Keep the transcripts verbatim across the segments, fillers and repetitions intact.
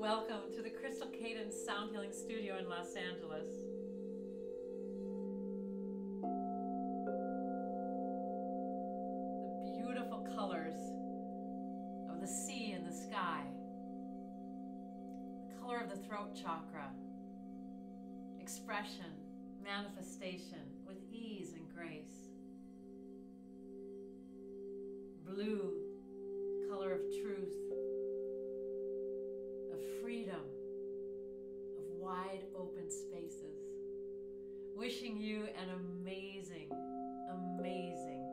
Welcome to the Crystal Cadence Sound Healing Studio in Los Angeles. The beautiful colors of the sea and the sky, the color of the throat chakra, expression, manifestation with ease and grace. Blue, color of truth, of freedom, of wide open spaces. Wishing you an amazing, amazing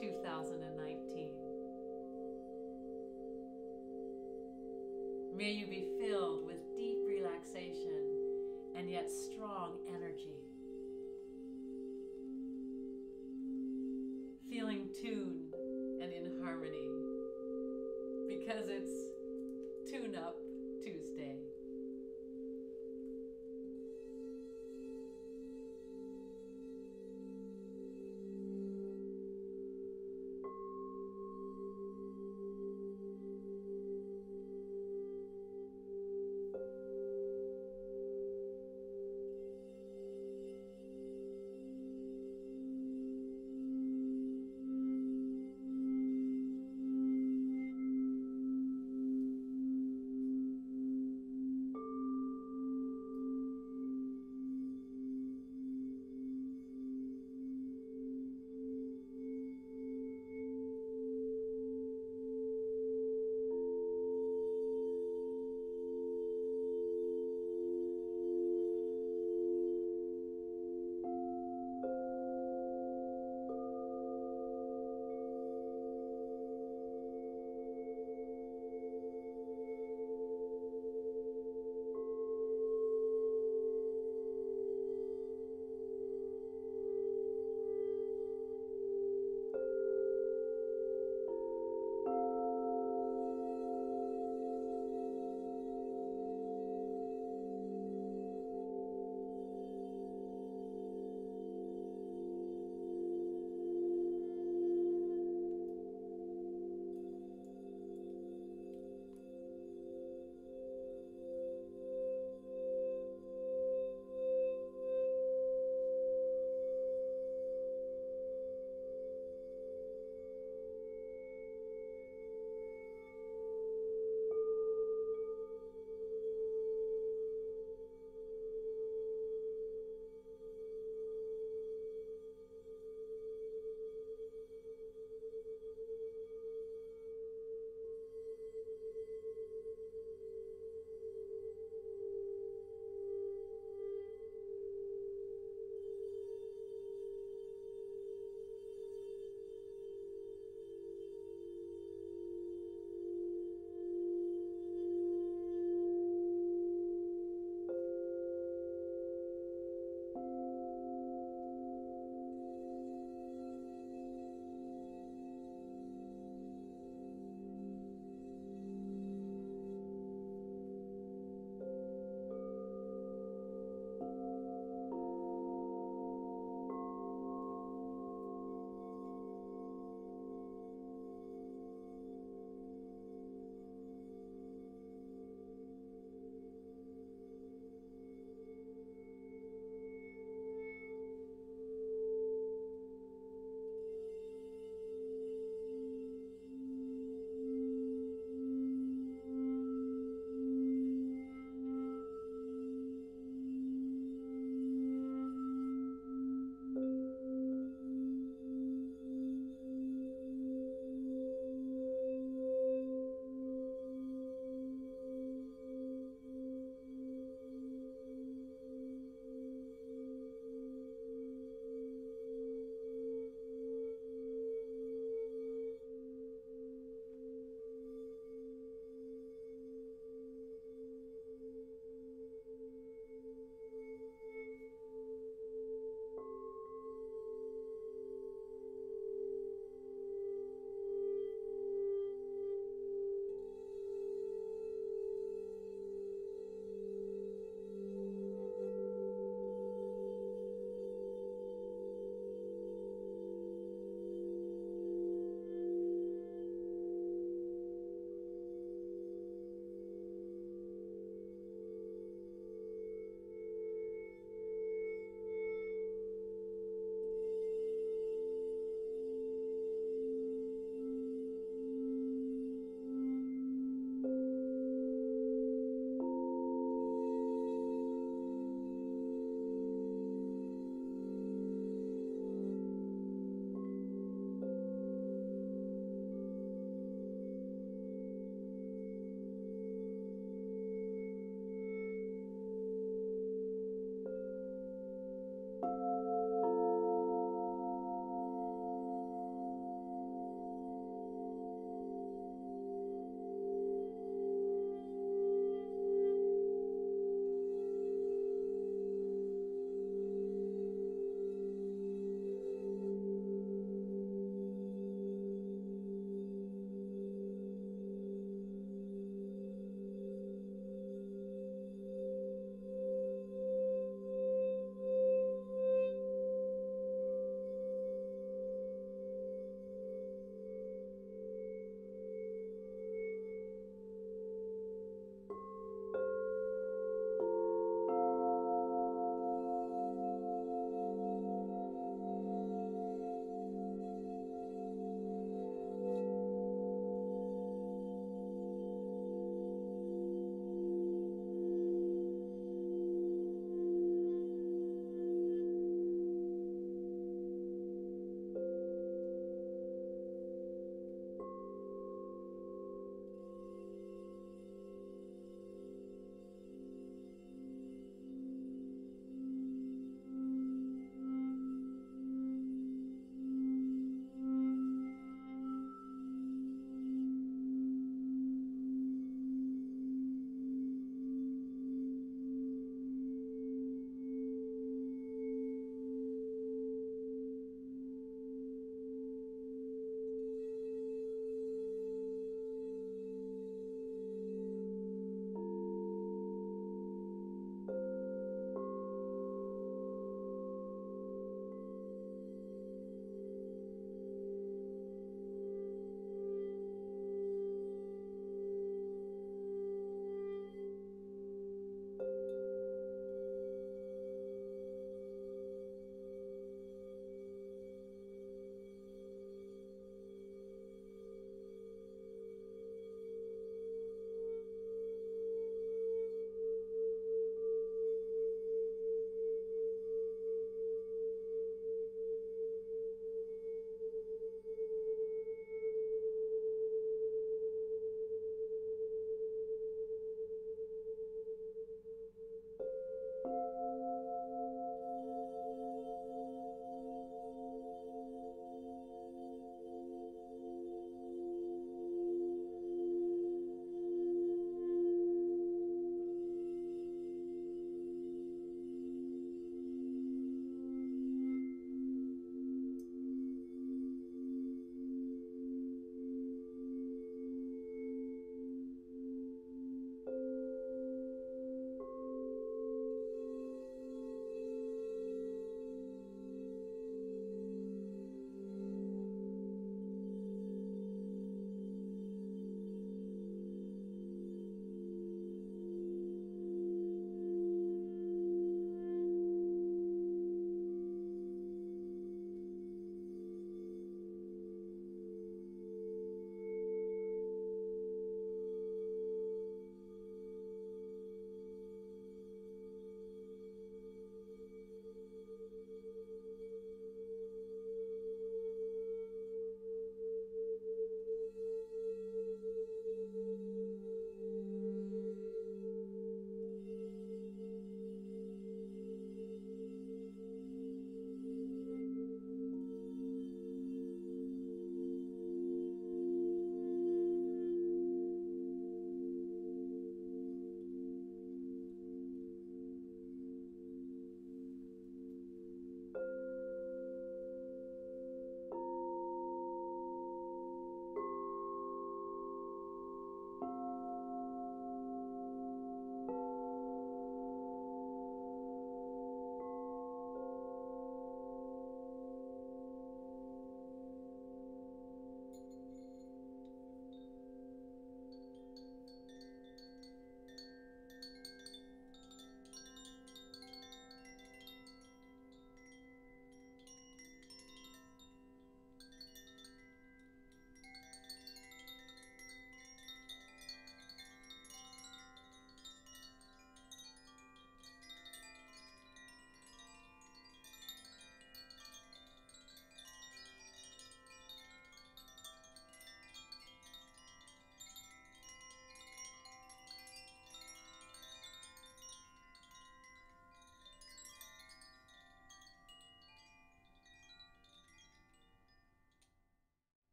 two thousand nineteen. May you be filled with deep relaxation and yet strong energy. Feeling tuned and in harmony, because it's Tune Up Tuesday.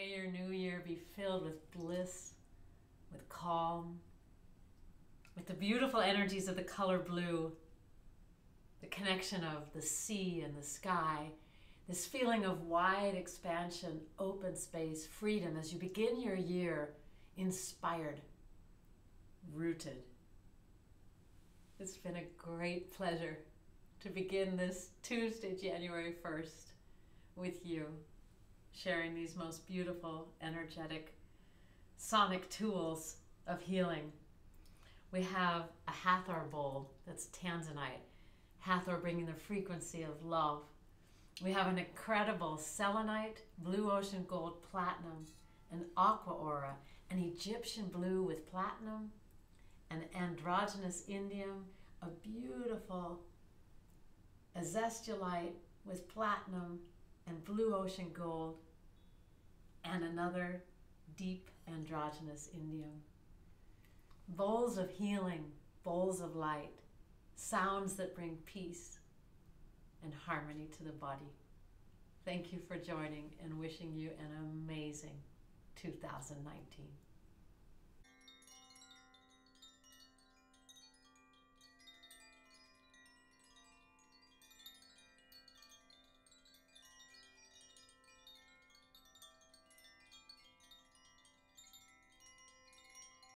May your new year be filled with bliss, with calm, with the beautiful energies of the color blue, the connection of the sea and the sky, this feeling of wide expansion, open space, freedom as you begin your year inspired, rooted. It's been a great pleasure to begin this Tuesday, January first with you, sharing these most beautiful, energetic, sonic tools of healing. We have a Hathor bowl that's tanzanite. Hathor bringing the frequency of love. We have an incredible selenite, blue ocean gold, platinum, an aqua aura, an Egyptian blue with platinum, an androgynous indium, a beautiful azestulite with platinum and blue ocean gold, and another deep androgynous indium. Bowls of healing, bowls of light, sounds that bring peace and harmony to the body. Thank you for joining, and wishing you an amazing two thousand nineteen.